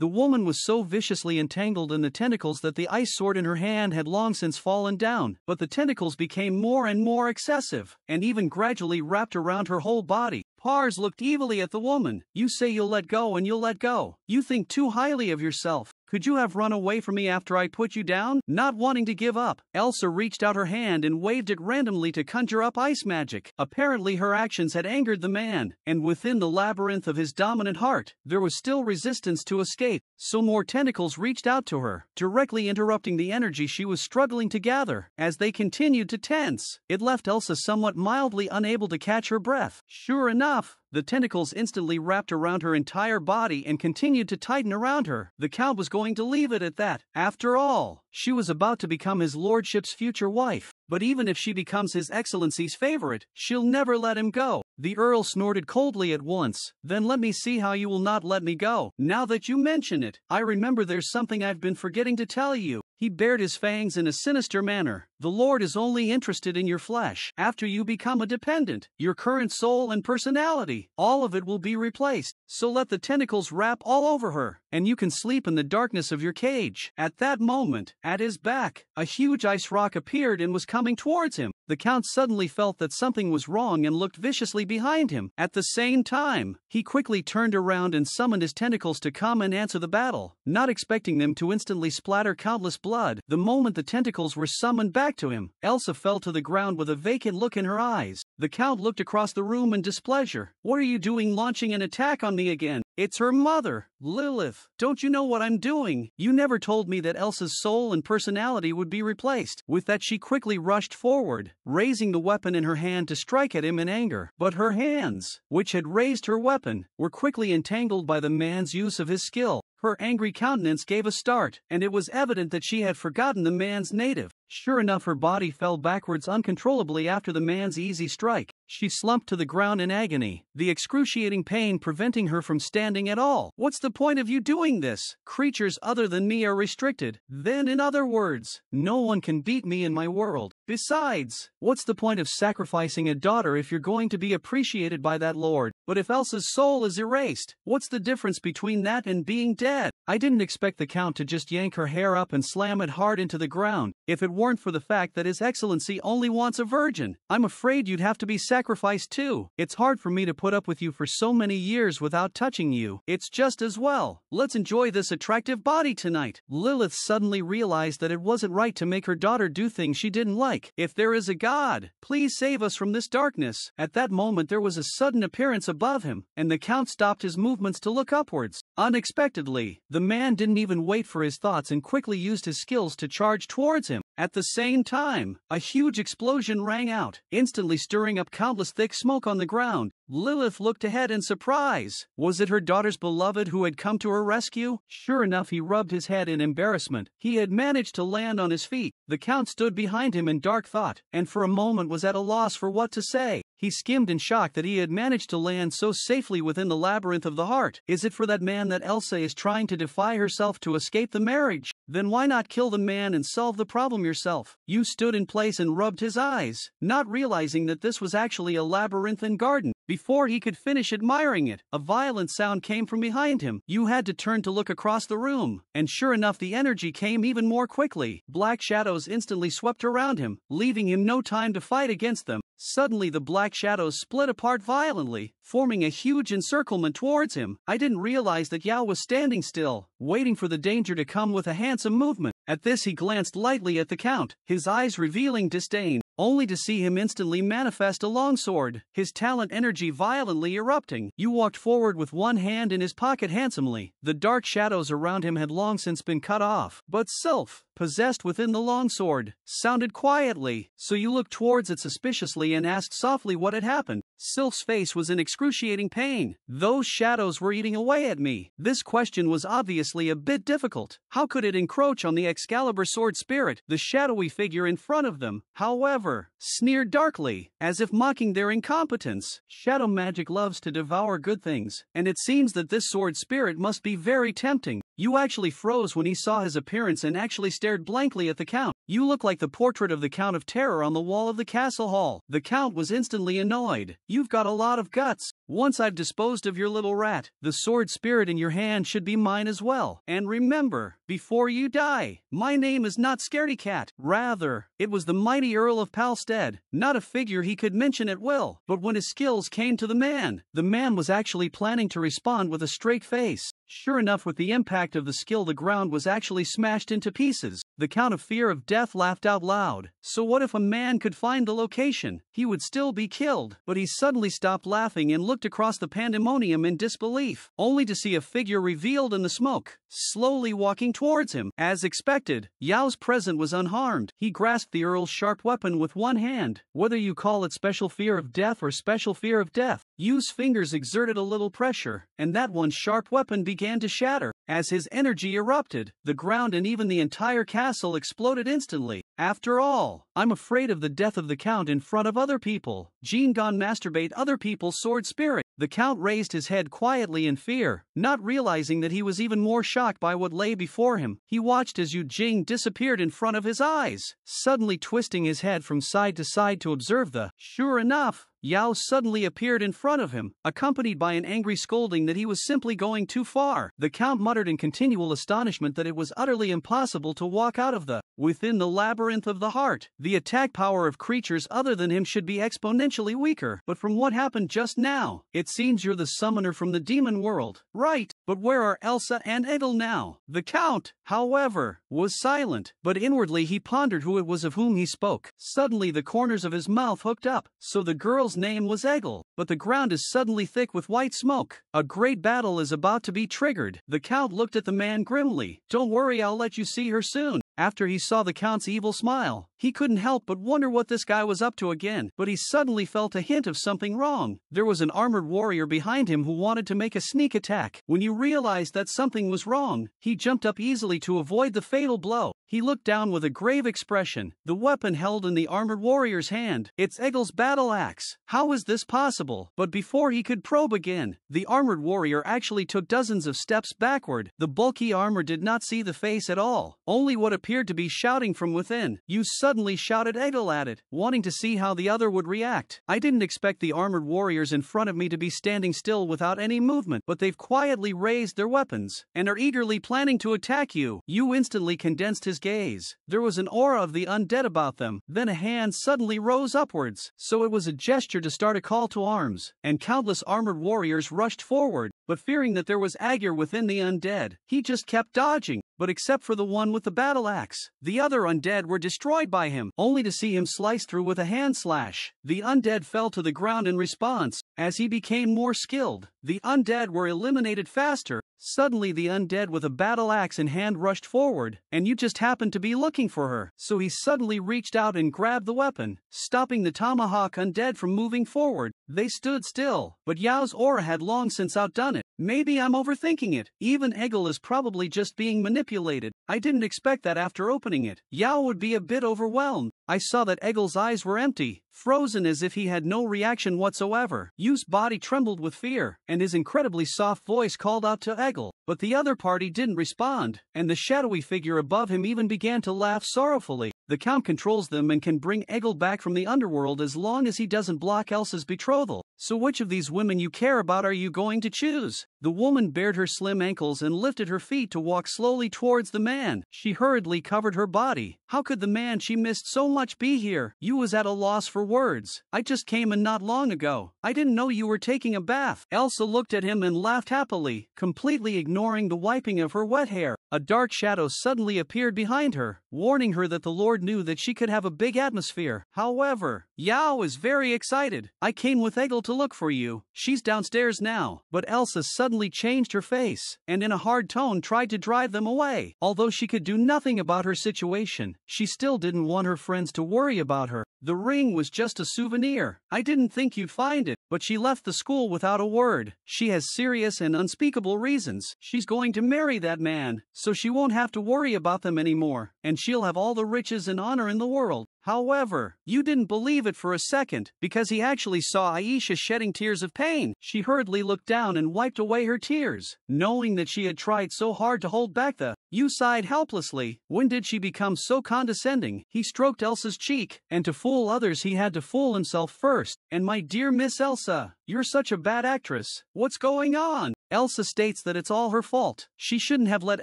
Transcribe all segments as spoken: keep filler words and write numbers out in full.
The woman was so viciously entangled in the tentacles that the ice sword in her hand had long since fallen down, but the tentacles became more and more excessive, and even gradually wrapped around her whole body. Pars looked evilly at the woman. "You say you'll let go and you'll let go. You think too highly of yourself. Could you have run away from me after I put you down?" Not wanting to give up, Elsa reached out her hand and waved it randomly to conjure up ice magic. Apparently her actions had angered the man, and within the labyrinth of his dominant heart, there was still resistance to escape, so more tentacles reached out to her, directly interrupting the energy she was struggling to gather. As they continued to tense, it left Elsa somewhat mildly unable to catch her breath. Sure enough, the tentacles instantly wrapped around her entire body and continued to tighten around her. The count was going to leave it at that. After all, she was about to become his lordship's future wife. But even if she becomes his excellency's favorite, she'll never let him go. The earl snorted coldly at once. "Then let me see how you will not let me go. Now that you mention it, I remember there's something I've been forgetting to tell you." He bared his fangs in a sinister manner. "The Lord is only interested in your flesh. After you become a dependent, your current soul and personality, all of it will be replaced. So let the tentacles wrap all over her, and you can sleep in the darkness of your cage." At that moment, at his back, a huge ice rock appeared and was coming towards him. The count suddenly felt that something was wrong and looked viciously behind him. At the same time, he quickly turned around and summoned his tentacles to come and answer the battle, not expecting them to instantly splatter countless blood. The moment the tentacles were summoned back to him, Elsa fell to the ground with a vacant look in her eyes. The count looked across the room in displeasure. "What are you doing launching an attack on me again? It's her mother, Lilith. Don't you know what I'm doing? You never told me that Elsa's soul and personality would be replaced." With that, she quickly rushed forward, raising the weapon in her hand to strike at him in anger. But her hands, which had raised her weapon, were quickly entangled by the man's use of his skill. Her angry countenance gave a start, and it was evident that she had forgotten the man's native. Sure enough, her body fell backwards uncontrollably after the man's easy strike. She slumped to the ground in agony, the excruciating pain preventing her from standing at all. "What's the point of you doing this? Creatures other than me are restricted. Then in other words, no one can beat me in my world. Besides, what's the point of sacrificing a daughter if you're going to be appreciated by that lord? But if Elsa's soul is erased, what's the difference between that and being dead?" I didn't expect the count to just yank her hair up and slam it hard into the ground. If it weren't for the fact that His Excellency only wants a virgin, I'm afraid you'd have to be sacrificed too. "It's hard for me to put up with you for so many years without touching you. It's just as well. Let's enjoy this attractive body tonight." Lilith suddenly realized that it wasn't right to make her daughter do things she didn't like. "If there is a God, please save us from this darkness." At that moment there was a sudden appearance of above him, and the count stopped his movements to look upwards. Unexpectedly, the man didn't even wait for his thoughts and quickly used his skills to charge towards him. At the same time, a huge explosion rang out, instantly stirring up countless thick smoke on the ground. Lilith looked ahead in surprise. Was it her daughter's beloved who had come to her rescue? Sure enough, he rubbed his head in embarrassment. He had managed to land on his feet. The count stood behind him in dark thought, and for a moment was at a loss for what to say. He skimmed in shock that he had managed to land so safely within the labyrinth of the heart. Is it for that man that Elsa is trying to defy herself to escape the marriage? Then why not kill the man and solve the problem yourself? You stood in place and rubbed his eyes, not realizing that this was actually a labyrinthine garden. Before he could finish admiring it, a violent sound came from behind him. You had to turn to look across the room, and sure enough the energy came even more quickly. Black shadows instantly swept around him, leaving him no time to fight against them. Suddenly the black shadows split apart violently, forming a huge encirclement towards him. I didn't realize that Yao was standing still, waiting for the danger to come with a handsome movement. At this he glanced lightly at the count, his eyes revealing disdain, only to see him instantly manifest a longsword, his talent energy violently erupting. You walked forward with one hand in his pocket handsomely. The dark shadows around him had long since been cut off. But Sylph, possessed within the longsword, sounded quietly, so you looked towards it suspiciously and asked softly what had happened. Sylph's face was in excruciating pain. "Those shadows were eating away at me." This question was obviously a bit difficult. How could it encroach on the Excalibur sword spirit, the shadowy figure in front of them, however, sneered darkly, as if mocking their incompetence. Shadow magic loves to devour good things, and it seems that this sword spirit must be very tempting. You actually froze when he saw his appearance and actually stared blankly at the Count. You look like the portrait of the Count of Terror on the wall of the castle hall. The Count was instantly annoyed. You've got a lot of guts. Once I've disposed of your little rat, the sword spirit in your hand should be mine as well. And remember, before you die, my name is not Scaredy Cat. Rather, it was the mighty Earl of Pulstead, not a figure he could mention at will. But when his skills came to the man, the man was actually planning to respond with a straight face. Sure enough, with the impact of the skill, the ground was actually smashed into pieces. The Count of Fear of Death laughed out loud. So what if a man could find the location? He would still be killed. But he suddenly stopped laughing and looked across the pandemonium in disbelief, only to see a figure revealed in the smoke, slowly walking towards him. As expected, Yao's present was unharmed. He grasped the Earl's sharp weapon with one hand. Whether you call it special fear of death or special fear of death, Yu's fingers exerted a little pressure, and that one sharp weapon began to shatter. As his energy erupted, the ground and even the entire castle exploded instantly. After all, I'm afraid of the death of the Count in front of other people. Jingan masturbate other people's sword spirit. The Count raised his head quietly in fear, not realizing that he was even more shocked by what lay before him. He watched as Yu Jing disappeared in front of his eyes, suddenly twisting his head from side to side to observe the... Sure enough, Yao suddenly appeared in front of him, accompanied by an angry scolding that he was simply going too far. The Count muttered in continual astonishment that it was utterly impossible to walk out of the... Within the labyrinth of the heart, the attack power of creatures other than him should be exponentially weaker. But from what happened just now, it seems you're the summoner from the demon world, right? But where are Elsa and Egil now? The Count, however, was silent, but inwardly he pondered who it was of whom he spoke. Suddenly the corners of his mouth hooked up, so the girl name was Egil, but the ground is suddenly thick with white smoke. A great battle is about to be triggered. The Count looked at the man grimly. Don't worry, I'll let you see her soon. After he saw the Count's evil smile, he couldn't help but wonder what this guy was up to again. But he suddenly felt a hint of something wrong. There was an armored warrior behind him who wanted to make a sneak attack. When you realized that something was wrong, he jumped up easily to avoid the fatal blow. He looked down with a grave expression, the weapon held in the armored warrior's hand. It's Egil's battle axe. How is this possible? But before he could probe again, the armored warrior actually took dozens of steps backward. The bulky armor did not see the face at all, only what appeared to be shouting from within. You suddenly shouted Egil at it, wanting to see how the other would react. I didn't expect the armored warriors in front of me to be standing still without any movement, but they've quietly raised their weapons and are eagerly planning to attack you. You instantly condensed his gaze. There was an aura of the undead about them. Then a hand suddenly rose upwards, so it was a gesture to start a call to arms, and countless armored warriors rushed forward. But fearing that there was anger within the undead, he just kept dodging. But except for the one with the battle axe, the other undead were destroyed by him, only to see him sliced through with a hand slash. The undead fell to the ground in response. As he became more skilled, the undead were eliminated faster. Suddenly the undead with a battle axe in hand rushed forward, and you just happened to be looking for her. So he suddenly reached out and grabbed the weapon, stopping the tomahawk undead from moving forward. They stood still, but Yao's aura had long since outdone it. Maybe I'm overthinking it. Even Egil is probably just being manipulated. I didn't expect that after opening it. Yao would be a bit overwhelmed. I saw that Egil's eyes were empty, frozen as if he had no reaction whatsoever. Yu's body trembled with fear, and his incredibly soft voice called out to Egil. But the other party didn't respond, and the shadowy figure above him even began to laugh sorrowfully. The Count controls them and can bring Egil back from the underworld as long as he doesn't block Elsa's betrothal. So which of these women you care about are you going to choose? The woman bared her slim ankles and lifted her feet to walk slowly towards the man. She hurriedly covered her body. How could the man she missed so much be here? You was at a loss for words. I just came in not long ago. I didn't know you were taking a bath. Elsa looked at him and laughed happily, completely ignoring the wiping of her wet hair. A dark shadow suddenly appeared behind her, warning her that the Lord knew that she could have a big atmosphere. However, Yao is very excited. I came with Egil to look for you. She's downstairs now. But Elsa suddenly changed her face, and in a hard tone tried to drive them away. Although she could do nothing about her situation, she still didn't want her friends to worry about her. The ring was just a souvenir. I didn't think you'd find it. But she left the school without a word. She has serious and unspeakable reasons. She's going to marry that man, so she won't have to worry about them anymore, and she'll have all the riches and honor in the world. However, you didn't believe it for a second, because he actually saw Aisha shedding tears of pain. She hurriedly looked down and wiped away her tears, knowing that she had tried so hard to hold back the... You sighed helplessly. When did she become so condescending? He stroked Elsa's cheek, and to fool others he had to fool himself first. And my dear Miss Elsa, you're such a bad actress. What's going on? Elsa states that it's all her fault. She shouldn't have let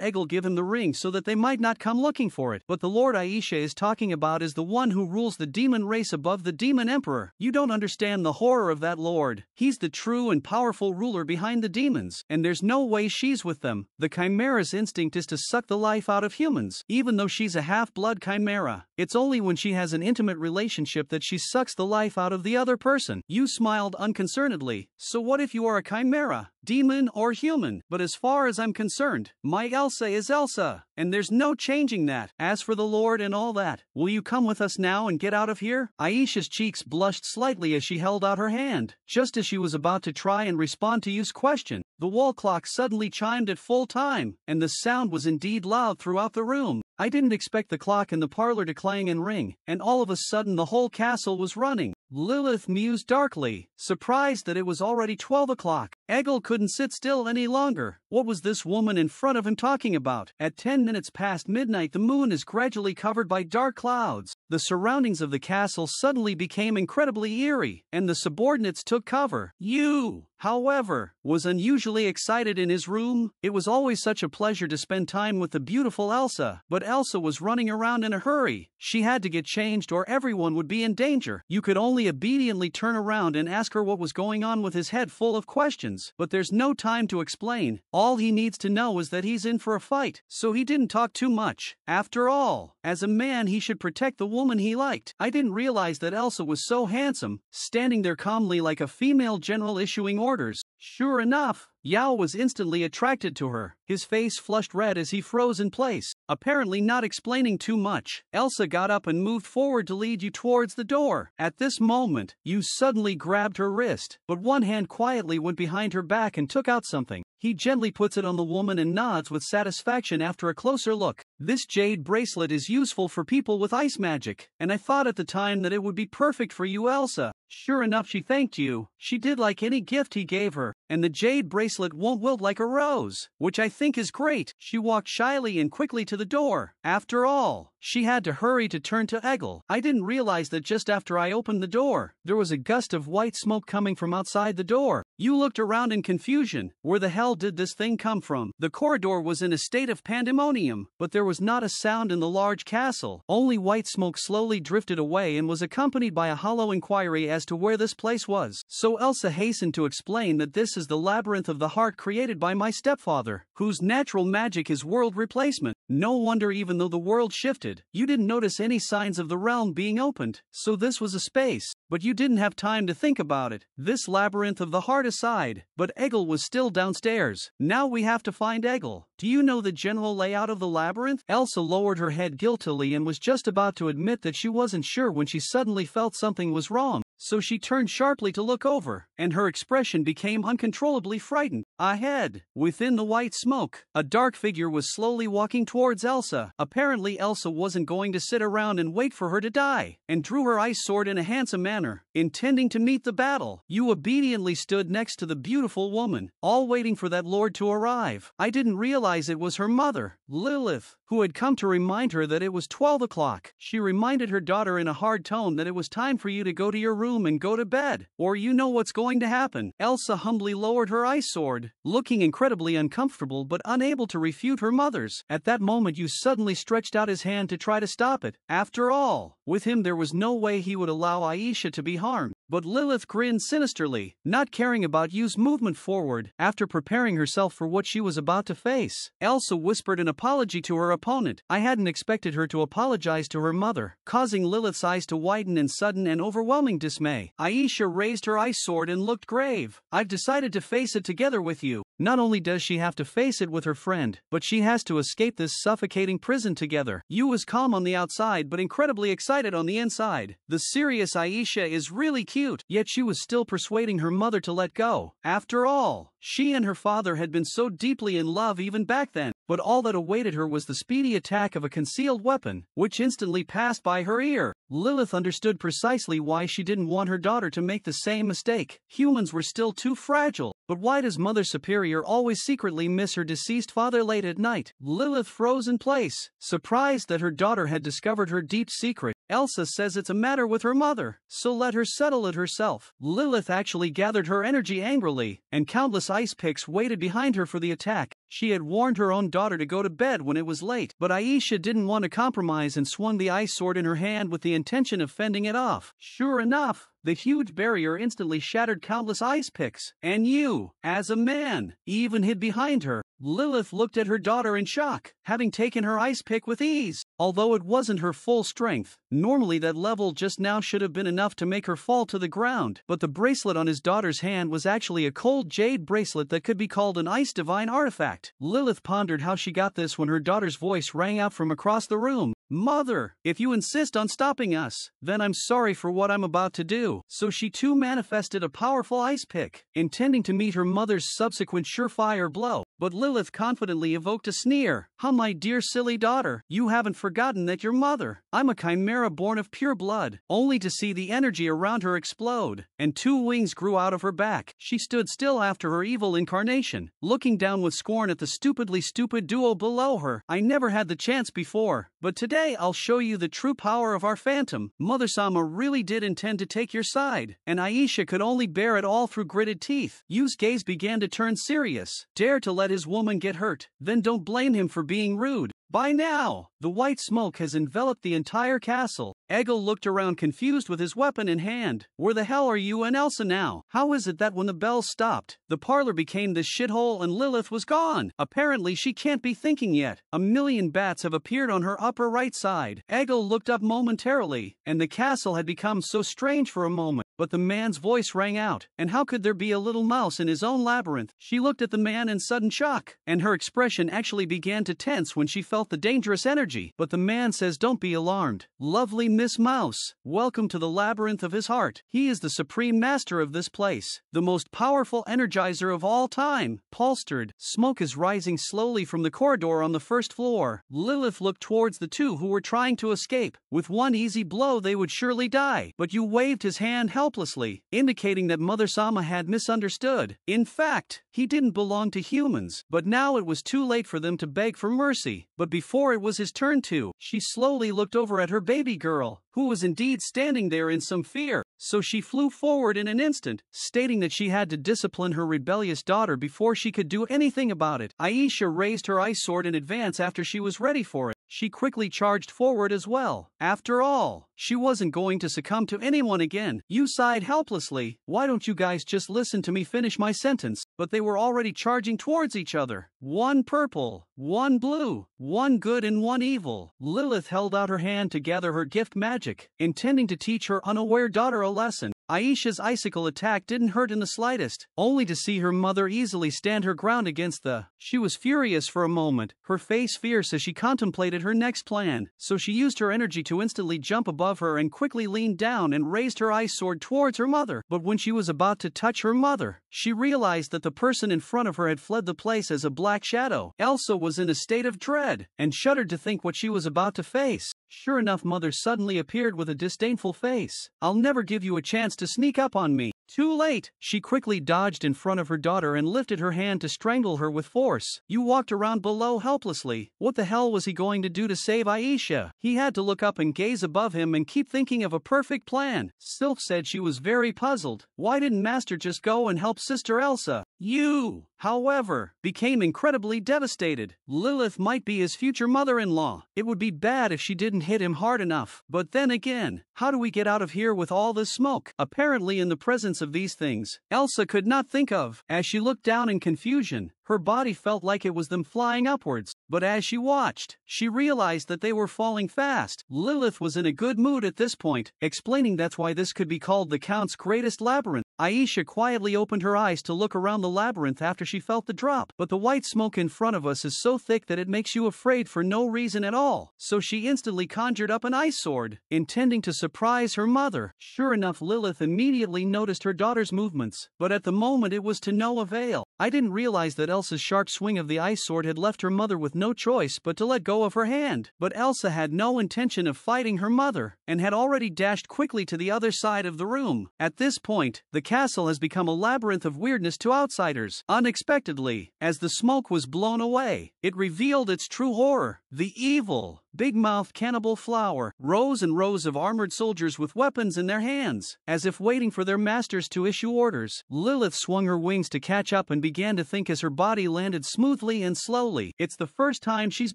Egil give him the ring so that they might not come looking for it. But the Lord Aisha is talking about is the one who rules the demon race above the demon emperor. You don't understand the horror of that Lord. He's the true and powerful ruler behind the demons, and there's no way she's with them. The Chimera's instinct is to suck the life out of humans, even though she's a half-blood Chimera. It's only when she has an intimate relationship that she sucks the life out of the other person. You smiled unconcernedly. So what if you are a Chimera? Demon or human, but as far as I'm concerned, my Elsa is Elsa, and there's no changing that. As for the Lord and all that, will you come with us now and get out of here? Aisha's cheeks blushed slightly as she held out her hand, just as she was about to try and respond to Yu's question. The wall clock suddenly chimed at full time, and the sound was indeed loud throughout the room. I didn't expect the clock in the parlor to clang and ring, and all of a sudden the whole castle was running. Lilith mused darkly, surprised that it was already twelve o'clock. Egil couldn't sit still any longer. What was this woman in front of him talking about? At ten minutes past midnight the moon is gradually covered by dark clouds. The surroundings of the castle suddenly became incredibly eerie, and the subordinates took cover. You, however, was unusually excited in his room. It was always such a pleasure to spend time with the beautiful Elsa, but Elsa was running around in a hurry. She had to get changed or everyone would be in danger. You could only obediently turn around and ask her what was going on with his head full of questions. But there's no time to explain. All he needs to know is that he's in for a fight, so he didn't talk too much. After all, as a man he should protect the woman he liked. I didn't realize that Elsa was so handsome, standing there calmly like a female general issuing orders. Sure enough, Yao was instantly attracted to her. His face flushed red as he froze in place. Apparently not explaining too much, Elsa got up and moved forward to lead you towards the door. At this moment, you suddenly grabbed her wrist, but one hand quietly went behind her back and took out something. He gently puts it on the woman and nods with satisfaction after a closer look. This jade bracelet is useful for people with ice magic, and I thought at the time that it would be perfect for you, Elsa. Sure enough, she thanked you. She did like any gift he gave her, and the jade bracelet won't wilt like a rose, which I think is great. She walked shyly and quickly to the door. After all, she had to hurry to turn to Egil. I didn't realize that just after I opened the door, there was a gust of white smoke coming from outside the door. You looked around in confusion. Where the hell did this thing come from? The corridor was in a state of pandemonium, but there was not a sound in the large castle. Only white smoke slowly drifted away and was accompanied by a hollow inquiry as to where this place was. So Elsa hastened to explain that this is the labyrinth of the heart created by my stepfather, whose natural magic is world replacement. No wonder even though the world shifted, you didn't notice any signs of the realm being opened, so this was a space. But you didn't have time to think about it. This labyrinth of the heart aside, but Egil was still downstairs. Now we have to find Egil. Do you know the general layout of the labyrinth? Elsa lowered her head guiltily and was just about to admit that she wasn't sure when she suddenly felt something was wrong. So she turned sharply to look over, and her expression became uncontrollably frightened. Ahead, within the white smoke, a dark figure was slowly walking towards Elsa. Apparently Elsa wasn't going to sit around and wait for her to die, and drew her ice sword in a handsome manner, intending to meet the battle. You obediently stood next to the beautiful woman, all waiting for that lord to arrive. I didn't realize it was her mother, Lilith, who had come to remind her that it was twelve o'clock. She reminded her daughter in a hard tone that it was time for you to go to your room and go to bed, or you know what's going to happen. Elsa humbly lowered her ice sword, looking incredibly uncomfortable but unable to refute her mother's. At that moment you suddenly stretched out his hand to try to stop it. After all, with him there was no way he would allow Aisha to be harmed. But Lilith grinned sinisterly, not caring about Yu's movement forward. After preparing herself for what she was about to face, Elsa whispered an apology to her opponent. I hadn't expected her to apologize to her mother, causing Lilith's eyes to widen in sudden and overwhelming dismay. Aisha raised her ice sword and looked grave. I've decided to face it together with you. Not only does she have to face it with her friend, but she has to escape this suffocating prison together. Yu is calm on the outside but incredibly excited on the inside. The serious Aisha is really cute. Cute, yet she was still persuading her mother to let go. After all, she and her father had been so deeply in love even back then. But all that awaited her was the speedy attack of a concealed weapon, which instantly passed by her ear. Lilith understood precisely why she didn't want her daughter to make the same mistake. Humans were still too fragile. But why does Mother Superior always secretly miss her deceased father late at night? Lilith froze in place, surprised that her daughter had discovered her deep secret. Elsa says it's a matter with her mother, so let her settle it herself. Lilith actually gathered her energy angrily, and countless ice picks waited behind her for the attack. She had warned her own daughter to go to bed when it was late, but Aisha didn't want to compromise and swung the ice sword in her hand with the intention of fending it off. Sure enough, the huge barrier instantly shattered countless ice picks, and you, as a man, even hid behind her. Lilith looked at her daughter in shock, having taken her ice pick with ease. Although it wasn't her full strength, normally that level just now should have been enough to make her fall to the ground, but the bracelet on his daughter's hand was actually a cold jade bracelet that could be called an ice divine artifact. Lilith pondered how she got this when her daughter's voice rang out from across the room. "Mother, if you insist on stopping us, then I'm sorry for what I'm about to do." So she too manifested a powerful ice pick, intending to meet her mother's subsequent surefire blow. But Lilith confidently evoked a sneer. "How, my dear silly daughter, you haven't forgotten that your mother, I'm a chimera born of pure blood," only to see the energy around her explode, and two wings grew out of her back. She stood still after her evil incarnation, looking down with scorn at the stupidly stupid duo below her. "I never had the chance before, but today I'll show you the true power of our phantom. Mother-sama really did intend to take your side," and Aisha could only bear it all through gritted teeth. Yu's gaze began to turn serious. Dare to let Let his woman get hurt, then don't blame him for being rude. By now, the white smoke has enveloped the entire castle. Egil looked around confused with his weapon in hand. "Where the hell are you and Elsa now? How is it that when the bells stopped, the parlor became this shithole and Lilith was gone? Apparently she can't be thinking yet. A million bats have appeared on her upper right side." Egil looked up momentarily, and the castle had become so strange for a moment. But the man's voice rang out, and how could there be a little mouse in his own labyrinth? She looked at the man in sudden shock, and her expression actually began to tense when she felt the dangerous energy. But the man says, "Don't be alarmed, lovely Miss Mouse. Welcome to the labyrinth of his heart. He is the supreme master of this place, the most powerful energizer of all time." Pulstead, smoke is rising slowly from the corridor on the first floor. Lilith looked towards the two who were trying to escape. With one easy blow they would surely die, but you waved his hand help helplessly, indicating that Mother Sama had misunderstood. In fact, he didn't belong to humans. But now it was too late for them to beg for mercy. But before it was his turn to, she slowly looked over at her baby girl, who was indeed standing there in some fear. So she flew forward in an instant, stating that she had to discipline her rebellious daughter before she could do anything about it. Aisha raised her ice sword in advance after she was ready for it. She quickly charged forward as well. After all, she wasn't going to succumb to anyone again. You sighed helplessly. "Why don't you guys just listen to me finish my sentence?" But they were already charging towards each other. One purple, one blue, one good and one evil. Lilith held out her hand to gather her gift magic, intending to teach her unaware daughter a lesson. Aisha's icicle attack didn't hurt in the slightest, only to see her mother easily stand her ground against the... She was furious for a moment, her face fierce as she contemplated her next plan, so she used her energy to instantly jump above her and quickly leaned down and raised her ice sword towards her mother. But when she was about to touch her mother, she realized that the person in front of her had fled the place as a black shadow. Elsa was in a state of dread, and shuddered to think what she was about to face. Sure enough, Mother suddenly appeared with a disdainful face. "I'll never give you a chance to sneak up on me." Too late. She quickly dodged in front of her daughter and lifted her hand to strangle her with force. You walked around below helplessly. What the hell was he going to do to save Aisha? He had to look up and gaze above him and keep thinking of a perfect plan. Sylph said she was very puzzled. Why didn't Master just go and help Sister Elsa? You, however, became incredibly devastated. Lilith might be his future mother-in-law. It would be bad if she didn't hit him hard enough. But then again, how do we get out of here with all this smoke? Apparently in the presence of these things, Elsa could not think of. As she looked down in confusion, her body felt like it was them flying upwards, but as she watched, she realized that they were falling fast. Lilith was in a good mood at this point, explaining that's why this could be called the Count's greatest labyrinth. Aisha quietly opened her eyes to look around the labyrinth after she felt the drop, but the white smoke in front of us is so thick that it makes you afraid for no reason at all. So she instantly conjured up an ice sword, intending to surprise her mother. Sure enough, Lilith immediately noticed her daughter's movements, but at the moment it was to no avail. I didn't realize that Elsa's sharp swing of the ice sword had left her mother with no choice but to let go of her hand. But Elsa had no intention of fighting her mother, and had already dashed quickly to the other side of the room. At this point, the castle has become a labyrinth of weirdness to outsiders. Unexpectedly, as the smoke was blown away, it revealed its true horror. The evil, big-mouthed cannibal flower, rows and rows of armored soldiers with weapons in their hands, as if waiting for their masters to issue orders. Lilith swung her wings to catch up and began to think as her body landed smoothly and slowly. It's the first time she's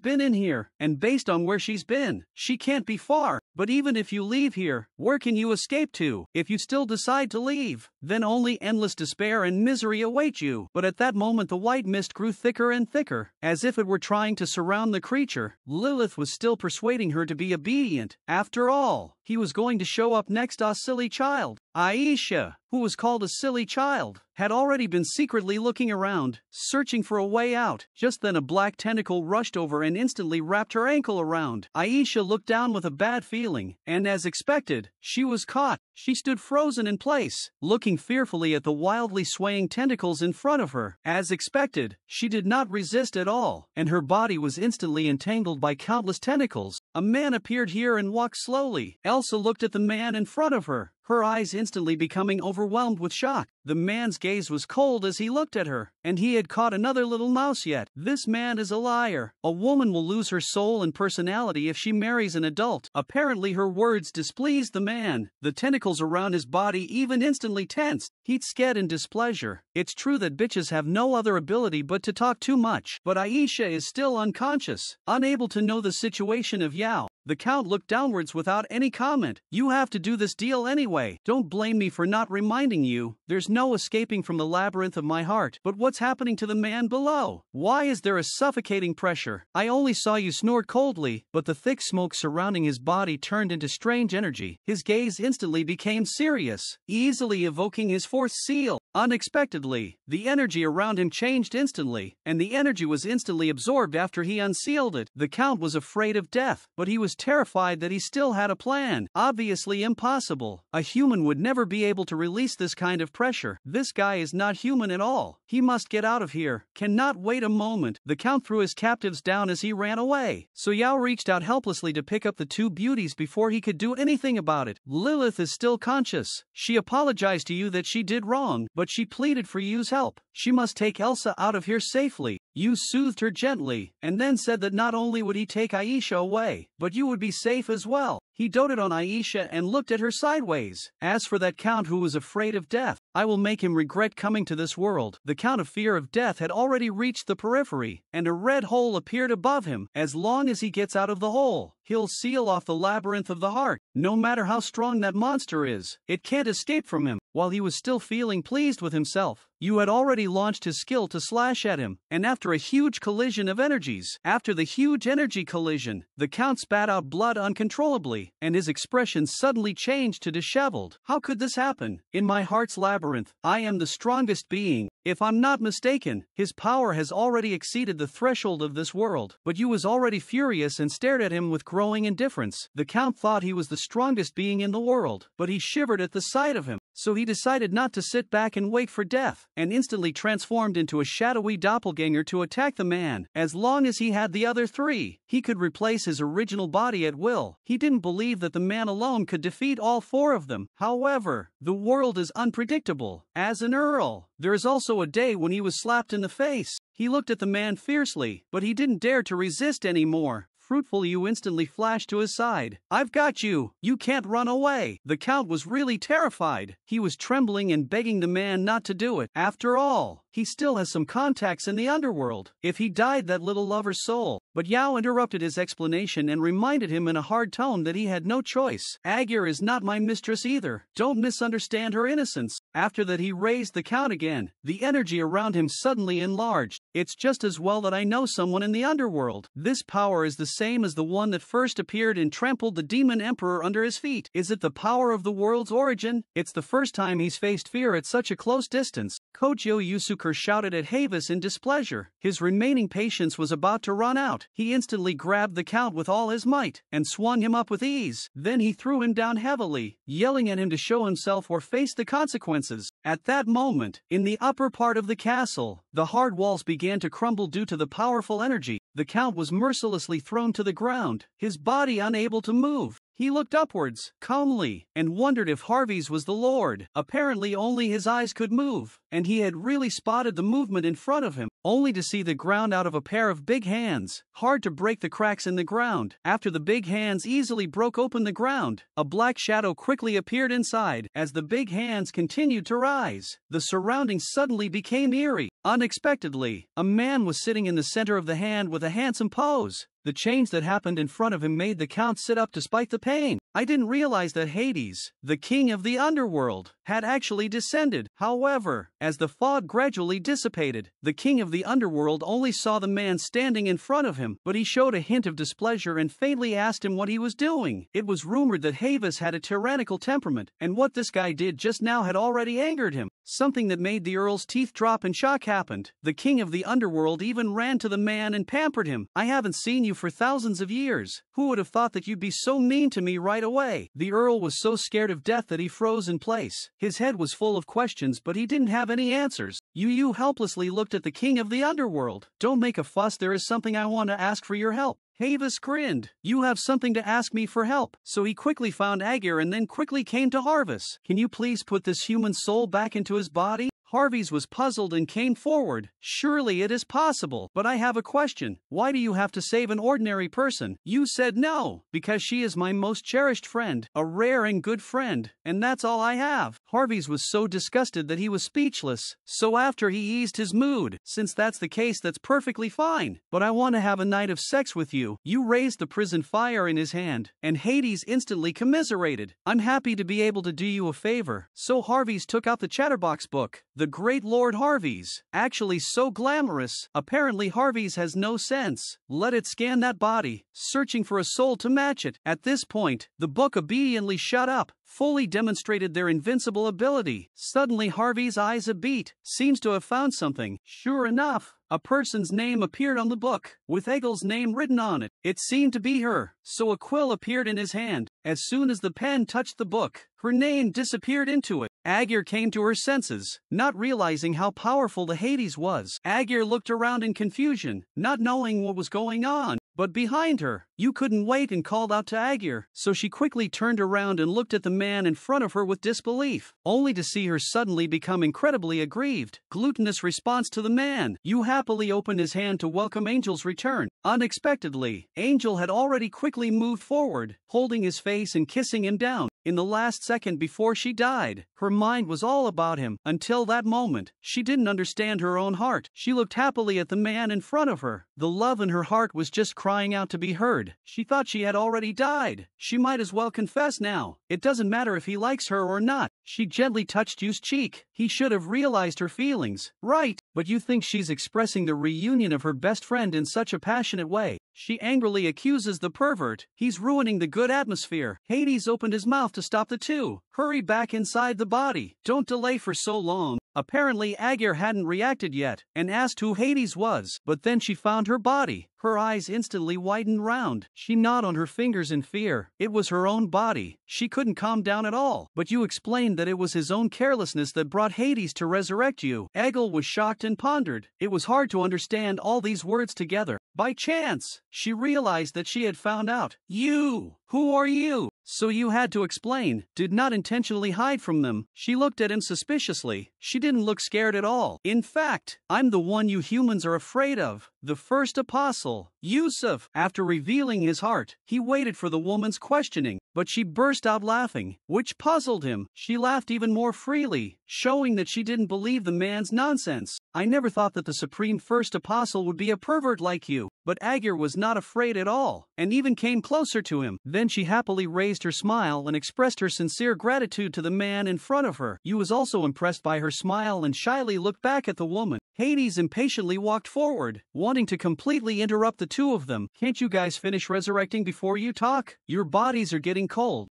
been in here, and based on where she's been, she can't be far. But even if you leave here, where can you escape to? If you still decide to leave, then only endless despair and misery await you. But at that moment the white mist grew thicker and thicker, as if it were trying to surround the creature. Lilith was still persuading her to be obedient. After all, he was going to show up next. A silly child. Aisha, who was called a silly child, had already been secretly looking around, searching for a way out. Just then a black tentacle rushed over and instantly wrapped her ankle around. Aisha looked down with a bad feeling, and as expected, she was caught. She stood frozen in place, looking fearfully at the wildly swaying tentacles in front of her. As expected, she did not resist at all, and her body was instantly entangled by countless tentacles. A man appeared here and walked slowly. Elsa looked at the man in front of her, her eyes instantly becoming overwhelmed with shock. The man's gaze was cold as he looked at her, and he had caught another little mouse yet. This man is a liar. A woman will lose her soul and personality if she marries an adult. Apparently her words displeased the man. The tentacles around his body even instantly tensed. He'd scared in displeasure. It's true that bitches have no other ability but to talk too much. But Aisha is still unconscious, unable to know the situation of Yao. The count looked downwards without any comment. You have to do this deal anyway. Don't blame me for not reminding you. There's no escaping from the labyrinth of my heart. But what's happening to the man below? Why is there a suffocating pressure? I only saw you snort coldly, but the thick smoke surrounding his body turned into strange energy. His gaze instantly became serious, easily evoking his fourth seal. Unexpectedly, the energy around him changed instantly, and the energy was instantly absorbed after he unsealed it. The count was afraid of death, but he was terrified that he still had a plan. Obviously impossible. A human would never be able to release this kind of pressure. This guy is not human at all. He must get out of here. Cannot wait a moment. The count threw his captives down as he ran away. So Yao reached out helplessly to pick up the two beauties before he could do anything about it. Lilith is still conscious. She apologized to you that she did wrong, but she pleaded for Yu's help. She must take Elsa out of here safely. You soothed her gently, and then said that not only would he take Aisha away, but you would be safe as well. He doted on Aisha and looked at her sideways. As for that count who was afraid of death, I will make him regret coming to this world. The count of fear of death had already reached the periphery, and a red hole appeared above him. As long as he gets out of the hole, he'll seal off the labyrinth of the heart. No matter how strong that monster is, it can't escape from him. While he was still feeling pleased with himself, you had already launched his skill to slash at him, and after a huge collision of energies, after the huge energy collision, the count spat out blood uncontrollably, and his expression suddenly changed to disheveled. How could this happen? In my heart's labyrinth, I am the strongest being. If I'm not mistaken, his power has already exceeded the threshold of this world. But you was already furious and stared at him with growing indifference. The count thought he was the strongest being in the world, but he shivered at the sight of him. So he decided not to sit back and wait for death, and instantly transformed into a shadowy doppelganger to attack the man. As long as he had the other three, he could replace his original body at will. He didn't believe that the man alone could defeat all four of them. However, the world is unpredictable. As an earl, there is also a day when he was slapped in the face. He looked at the man fiercely, but he didn't dare to resist anymore. Fruitful you instantly flashed to his side. I've got you. You can't run away. The count was really terrified. He was trembling and begging the man not to do it. After all, he still has some contacts in the underworld. If he died, that little lover's soul. But Yao interrupted his explanation and reminded him in a hard tone that he had no choice. Agir is not my mistress either. Don't misunderstand her innocence. After that he raised the count again. The energy around him suddenly enlarged. It's just as well that I know someone in the underworld. This power is the same as the one that first appeared and trampled the demon emperor under his feet. Is it the power of the world's origin? It's the first time he's faced fear at such a close distance. Kojo Yusuke shouted at Hades in displeasure. His remaining patience was about to run out. out, he instantly grabbed the count with all his might, and swung him up with ease. Then he threw him down heavily, yelling at him to show himself or face the consequences. At that moment, in the upper part of the castle, the hard walls began to crumble due to the powerful energy. The count was mercilessly thrown to the ground, his body unable to move. He looked upwards, calmly, and wondered if Harvey's was the Lord. Apparently only his eyes could move, and he had really spotted the movement in front of him, only to see the ground out of a pair of big hands, hard to break the cracks in the ground. After the big hands easily broke open the ground, a black shadow quickly appeared inside. As the big hands continued to rise, the surroundings suddenly became eerie. Unexpectedly, a man was sitting in the center of the hand with a handsome pose. The change that happened in front of him made the count sit up despite the pain. I didn't realize that Hades, the king of the underworld, had actually descended. However, as the fog gradually dissipated, the king of the underworld only saw the man standing in front of him, but he showed a hint of displeasure and faintly asked him what he was doing. It was rumored that Hades had a tyrannical temperament, and what this guy did just now had already angered him. Something that made the Earl's teeth drop in shock happened. The king of the underworld even ran to the man and pampered him. I haven't seen you for thousands of years. Who would have thought that you'd be so mean to me right away? The Earl was so scared of death that he froze in place. His head was full of questions, but he didn't have any answers. Yu Yu helplessly looked at the king of the underworld. Don't make a fuss, there is something I want to ask for your help. Hades grinned. You have something to ask me for help. So he quickly found Egil and then quickly came to Harvey's. Can you please put this human soul back into his body? Harvey's was puzzled and came forward. Surely it is possible. But I have a question. Why do you have to save an ordinary person? You said no. Because she is my most cherished friend. A rare and good friend. And that's all I have. Harvey's was so disgusted that he was speechless. So after he eased his mood. Since that's the case, that's perfectly fine. But I want to have a night of sex with you. You raised the prison fire in his hand. And Hades instantly commiserated. I'm happy to be able to do you a favor. So Harvey's took out the Chatterbox book. The great Lord Harvey's, actually so glamorous. Apparently Harvey's has no sense. Let it scan that body, searching for a soul to match it. At this point, the book obediently shut up, fully demonstrated their invincible ability. Suddenly Harvey's eyes abeat, seems to have found something. Sure enough, a person's name appeared on the book, with Egil's name written on it. It seemed to be her, so a quill appeared in his hand. As soon as the pen touched the book, her name disappeared into it. Egil came to her senses, not realizing how powerful the Hades was. Egil looked around in confusion, not knowing what was going on. But behind her, you couldn't wait and called out to Egil, so she quickly turned around and looked at the man in front of her with disbelief, only to see her suddenly become incredibly aggrieved. Glutinous response to the man. You happily opened his hand to welcome Angel's return. Unexpectedly, Egil had already quickly moved forward, holding his face and kissing him down. In the last second before she died, her mind was all about him. Until that moment, she didn't understand her own heart. She looked happily at the man in front of her. The love in her heart was just crying out to be heard. She thought she had already died. She might as well confess now. It doesn't matter if he likes her or not. She gently touched Yu's cheek. He should have realized her feelings, right? But you think she's expressing the reunion of her best friend in such a passionate way. She angrily accuses the pervert. He's ruining the good atmosphere. Hades opened his mouth to stop the two. Hurry back inside the body. Don't delay for so long. Apparently Egil hadn't reacted yet, and asked who Hades was. But then she found her body. Her eyes instantly widened round. She gnawed on her fingers in fear. It was her own body. She couldn't calm down at all. But you explained that it was his own carelessness that brought Hades to resurrect you. Egil was shocked and pondered. It was hard to understand all these words together. By chance, she realized that she had found out. You! Who are you? So you had to explain, did not intentionally hide from them. She looked at him suspiciously. She didn't look scared at all. In fact, I'm the one you humans are afraid of. The first apostle, Yusuf. After revealing his heart, he waited for the woman's questioning, but she burst out laughing, which puzzled him. She laughed even more freely, showing that she didn't believe the man's nonsense. I never thought that the supreme first apostle would be a pervert like you. But Egil was not afraid at all, and even came closer to him. Then she happily raised her smile and expressed her sincere gratitude to the man in front of her. Yu was also impressed by her smile and shyly looked back at the woman. Hades impatiently walked forward, wanting to completely interrupt the two of them. Can't you guys finish resurrecting before you talk? Your bodies are getting cold.